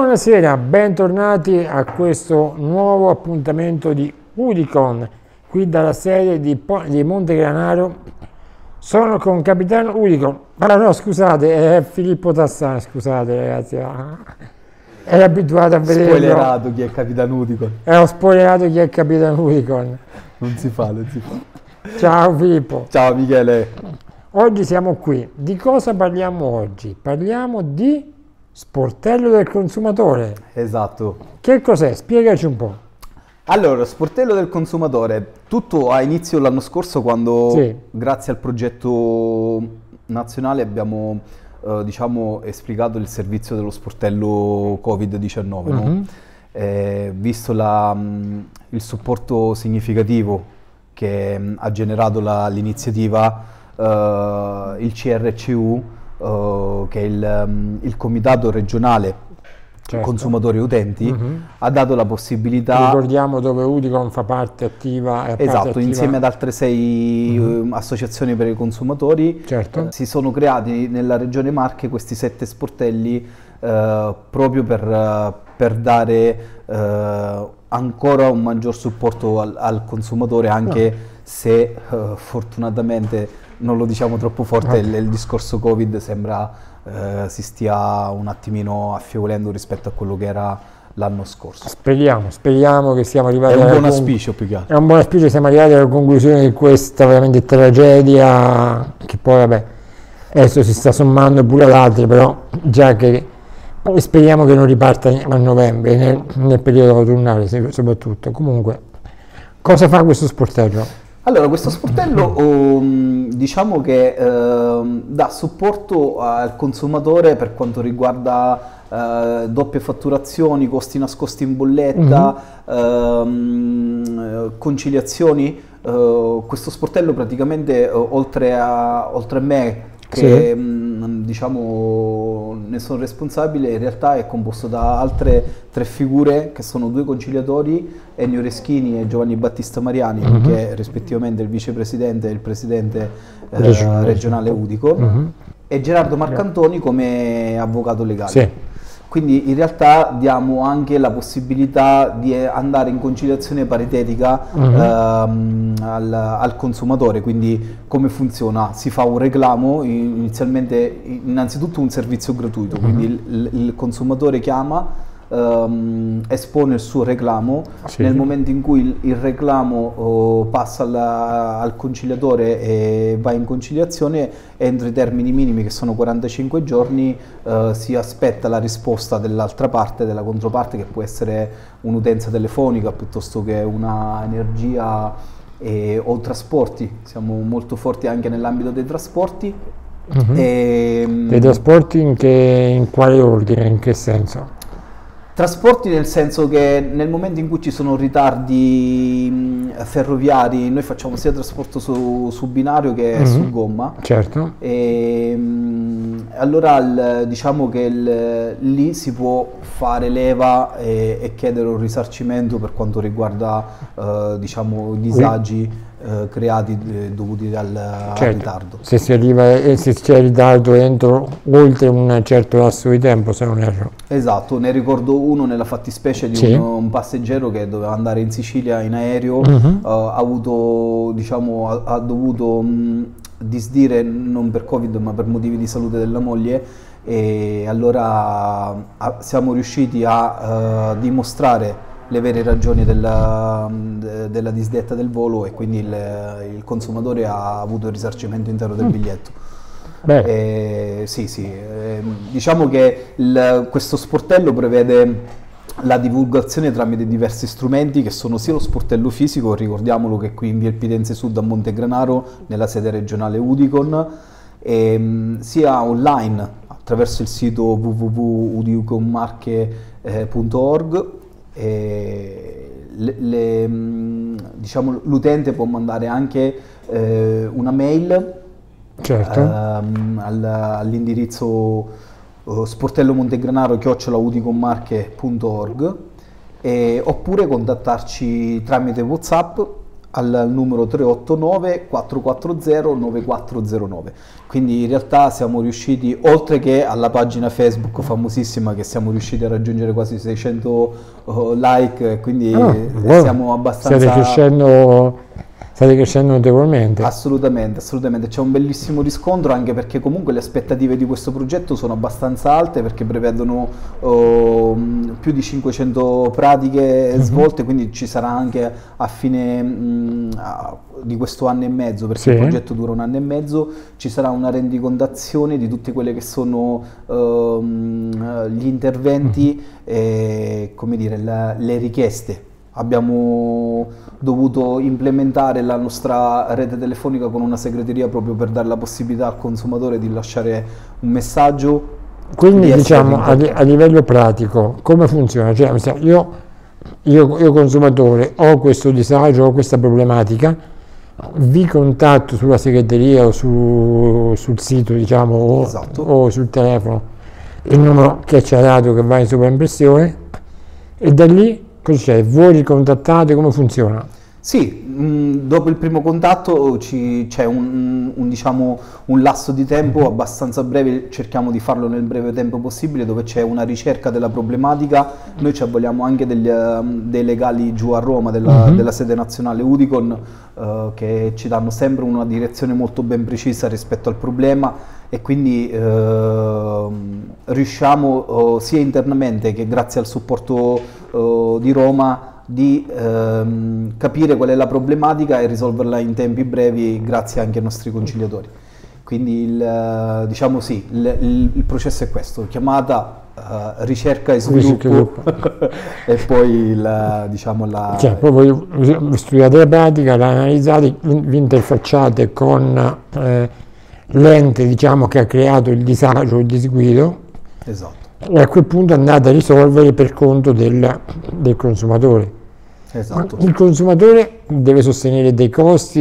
Buonasera, bentornati a questo nuovo appuntamento di Udicon, qui dalla sede di Montegranaro. Sono con Capitano Udicon. Ah no, scusate, è Filippo Tassani, scusate ragazzi. Ero abituato a vedere... Spoilerato chi è Capitano Udicon. Ho spoilerato chi è Capitano Udicon. Non si fa, non si fa. Ciao Filippo. Ciao Michele. Oggi siamo qui. Di cosa parliamo oggi? Parliamo di... sportello del consumatore. Esatto. Che cos'è? Spiegaci un po'. Allora, sportello del consumatore, tutto a inizio l'anno scorso quando, sì, grazie al progetto nazionale abbiamo diciamo esplicato il servizio dello sportello Covid-19, no? Visto il supporto significativo che ha generato l'iniziativa, il CRCU, che è il comitato regionale, certo, consumatori e utenti, ha dato la possibilità, ricordiamo, dove Udicon fa parte attiva, esatto, insieme ad altre 6 associazioni per i consumatori, certo, si sono creati nella regione Marche questi 7 sportelli proprio per dare ancora un maggior supporto al consumatore, anche se fortunatamente, non lo diciamo troppo forte, il discorso Covid sembra si stia un attimino affievolendo rispetto a quello che era l'anno scorso. Speriamo che siamo arrivati... È un buon auspicio più che altro. È un buon auspicio che siamo arrivati alla conclusione di questa veramente tragedia, che poi vabbè, adesso si sta sommando pure ad altri, però già che... Poi speriamo che non riparta a novembre, nel periodo autunnale soprattutto. Comunque, cosa fa questo sportello? Allora, questo sportello diciamo che dà supporto al consumatore per quanto riguarda doppie fatturazioni, costi nascosti in bolletta, conciliazioni. Questo sportello praticamente, oltre a me, che sì, diciamo ne sono responsabile, in realtà è composto da altre 3 figure che sono 2 conciliatori, Ennio Reschini e Giovanni Battista Mariani, che è rispettivamente il vicepresidente e il presidente regionale Udicon, e Gerardo Marcantoni come avvocato legale. Sì. Quindi in realtà diamo anche la possibilità di andare in conciliazione paritetica al consumatore. Quindi come funziona? Si fa un reclamo, inizialmente innanzitutto un servizio gratuito, quindi il consumatore chiama, espone il suo reclamo, sì, nel momento in cui il reclamo passa al conciliatore e va in conciliazione entro i termini minimi che sono 45 giorni, si aspetta la risposta dell'altra parte, della controparte, che può essere un'utenza telefonica piuttosto che una energia o trasporti. Siamo molto forti anche nell'ambito dei trasporti. Dei trasporti in quale ordine, in che senso? Trasporti nel senso che nel momento in cui ci sono ritardi ferroviari, noi facciamo sia trasporto su binario che su gomma. Certo. E allora diciamo che lì si può fare leva e chiedere un risarcimento per quanto riguarda diciamo disagi creati dovuti al ritardo. Se si arriva se c'è ritardo oltre un certo lasso di tempo, se non erro. Esatto, ne ricordo uno nella fattispecie di un passeggero che doveva andare in Sicilia in aereo, ha dovuto disdire non per Covid ma per motivi di salute della moglie, e allora siamo riusciti a dimostrare le vere ragioni della disdetta del volo, e quindi il consumatore ha avuto il risarcimento intero del biglietto. Diciamo che questo sportello prevede la divulgazione tramite diversi strumenti che sono sia lo sportello fisico, ricordiamolo che qui in via Elpidense Sud a Montegranaro nella sede regionale Udicon, sia online attraverso il sito www.udiconmarche.org. Diciamo, l'utente può mandare anche una mail, certo, all'indirizzo sportellomontegranaro@udiconmarche.org, oppure contattarci tramite WhatsApp al numero 389 440 9409. Quindi in realtà siamo riusciti, oltre che alla pagina Facebook famosissima che siamo riusciti a raggiungere quasi 600 like, quindi siamo abbastanza... State crescendo notevolmente. Assolutamente, assolutamente. C'è un bellissimo riscontro, anche perché comunque le aspettative di questo progetto sono abbastanza alte, perché prevedono più di 500 pratiche svolte, quindi ci sarà anche a fine di questo anno e mezzo, perché il progetto dura un anno e mezzo, ci sarà una rendicontazione di tutti quelli che sono gli interventi e, come dire, le richieste. Abbiamo dovuto implementare la nostra rete telefonica con una segreteria proprio per dare la possibilità al consumatore di lasciare un messaggio. Quindi diciamo a livello pratico come funziona? Cioè, io consumatore ho questo disagio, ho questa problematica, vi contatto sulla segreteria o sul sito, diciamo, o sul telefono, il numero che ci ha dato che va in sovraimpressione, e da lì voi li contattate, come funziona? Sì, dopo il primo contatto c'è un lasso di tempo abbastanza breve, cerchiamo di farlo nel breve tempo possibile, dove c'è una ricerca della problematica. Noi ci avvoliamo anche dei legali giù a Roma della sede nazionale Udicon, che ci danno sempre una direzione molto ben precisa rispetto al problema, e quindi riusciamo sia internamente che grazie al supporto di Roma di capire qual è la problematica e risolverla in tempi brevi grazie anche ai nostri conciliatori. Quindi il processo è questo: chiamata, ricerca e sviluppo e poi voi studiate la pratica, la analizzate, vi interfacciate con l'ente, diciamo, che ha creato il disagio, il disguido. E a quel punto andate a risolvere per conto del consumatore. Il consumatore deve sostenere dei costi,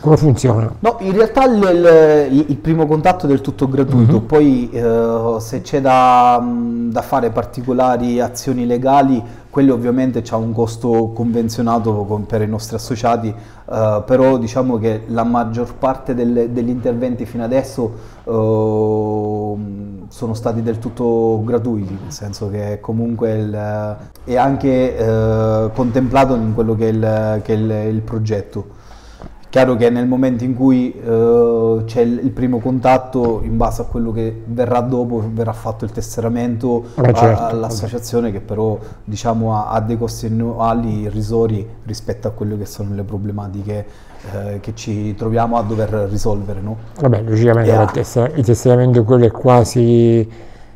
come funziona? No, in realtà il primo contatto è del tutto gratuito, poi se c'è da fare particolari azioni legali, quello ovviamente ha un costo convenzionato per i nostri associati, però diciamo che la maggior parte degli interventi fino adesso sono stati del tutto gratuiti, nel senso che comunque è anche contemplato in quello che è il progetto. Chiaro che nel momento in cui c'è il primo contatto, in base a quello che verrà dopo, verrà fatto il tesseramento all'associazione, che però diciamo ha dei costi annuali irrisori rispetto a quelle che sono le problematiche che ci troviamo a dover risolvere, no? Vabbè, logicamente il tesseramento quello è quasi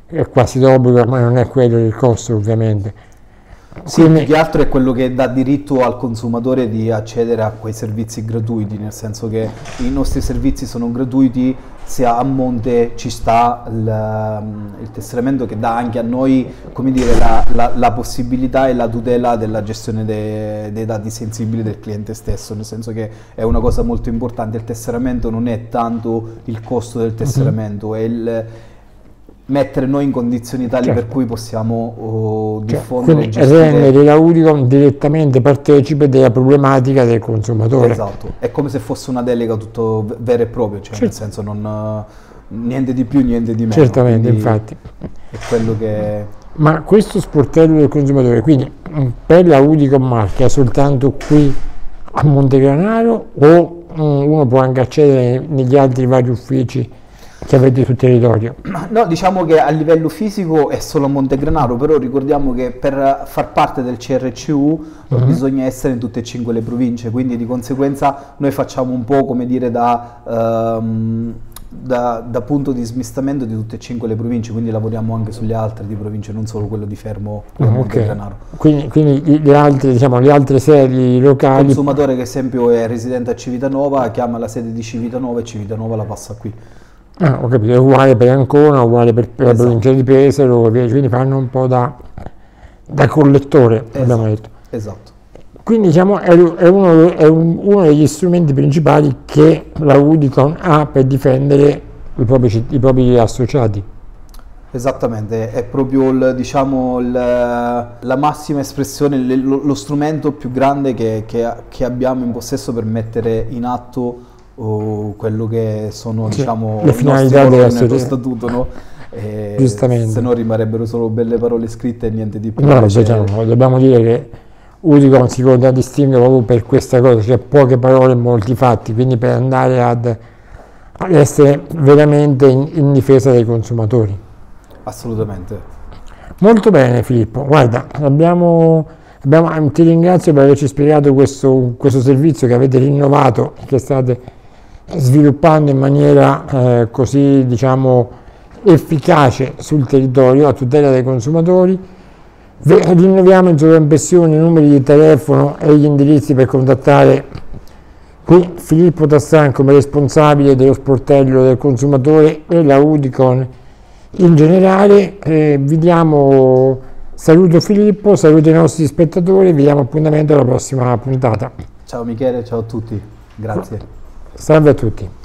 d'obbligo, ma non è quello il costo, ovviamente. Sì, più che altro è quello che dà diritto al consumatore di accedere a quei servizi gratuiti, nel senso che i nostri servizi sono gratuiti, se a monte ci sta il tesseramento, che dà anche a noi, come dire, la possibilità e la tutela della gestione dei dati sensibili del cliente stesso, nel senso che è una cosa molto importante. Il tesseramento non è tanto il costo del tesseramento, è il mettere noi in condizioni tali per cui possiamo diffondere, rendere la Udicon direttamente partecipe della problematica del consumatore. È come se fosse una delega tutto vera e propria, nel senso non niente di più, niente di meno. Certamente, infatti. È quello che... Ma questo sportello del consumatore, quindi per la Udicon Marche è soltanto qui a Montegranaro o uno può anche accedere negli altri vari uffici che avete sul territorio? No, diciamo che a livello fisico è solo a Montegranaro, però ricordiamo che per far parte del CRCU bisogna essere in tutte e 5 le province, quindi di conseguenza noi facciamo un po', come dire, da punto di smistamento di tutte e 5 le province, quindi lavoriamo anche sulle altre di province, non solo quello di Fermo e Montegranaro. Quindi le altre sedi locali. Il consumatore, che esempio è residente a Civitanova, chiama la sede di Civitanova e Civitanova la passa qui. Ho capito, è uguale per Ancona, uguale per la provincia di Pesaro, quindi fanno un po' da collettore, abbiamo detto. Quindi diciamo è uno degli strumenti principali che la Udicon ha per difendere i propri associati. Esattamente, è proprio la massima espressione, lo strumento più grande che abbiamo in possesso per mettere in atto quello che sono, diciamo, le finalità dello statuto, no? Giustamente. Se no rimarrebbero solo belle parole scritte e niente di più. No, diciamo, dobbiamo dire che Udicon si può distinguere proprio per questa cosa, cioè poche parole e molti fatti, quindi per andare ad essere veramente in difesa dei consumatori. Assolutamente. Molto bene Filippo, guarda, ti ringrazio per averci spiegato questo servizio che avete rinnovato, che state sviluppando in maniera così, diciamo, efficace sul territorio a tutela dei consumatori. Rinnoviamo in sovraimpressione i numeri di telefono e gli indirizzi per contattare qui Filippo Tassani come responsabile dello sportello del consumatore e la Udicon in generale. Vi diamo saluto Filippo, saluto i nostri spettatori, vi diamo appuntamento alla prossima puntata. Ciao Michele, ciao a tutti, grazie. Salve a tutti.